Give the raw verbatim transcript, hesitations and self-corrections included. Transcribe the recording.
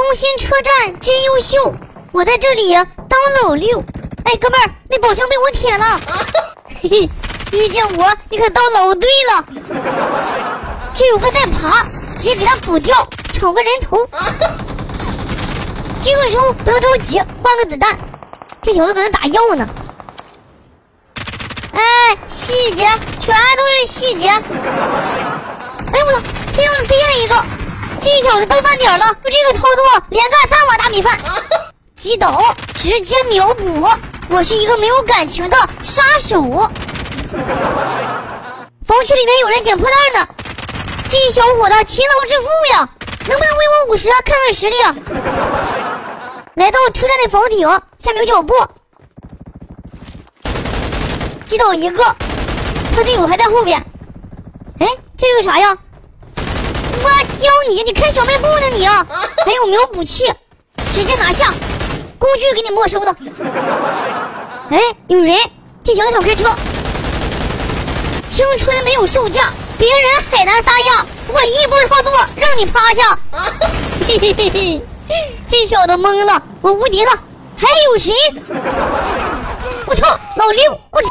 中心车站真优秀，我在这里当老六。哎，哥们儿，那宝箱被我舔了。嘿嘿，遇见我你可当老对了。这有个在爬，直接给他补掉，抢个人头。这个时候不要着急，换个子弹。这小子可能打药呢。哎，细节全都是细节。哎我操，天上飞了一个！这小子到饭点了，就这个操作，连干三碗大米饭，击倒，直接秒补。我是一个没有感情的杀手。房区里面有人捡破烂呢。这小伙子勤劳致富呀，能不能为我五十啊？看看实力啊！来到车站的房顶，下面有脚步，击倒一个，他队友还在后边。哎，这是个啥呀？我教你，你开小卖部呢你啊！还有秒补器，直接拿下，工具给你没收了。哎，有人，这小子想开车。青春没有售价。别人海南撒样，我一波操作让你趴下。嘿嘿嘿嘿，这小子懵了，我无敌了，还有谁？我操，老六，我操！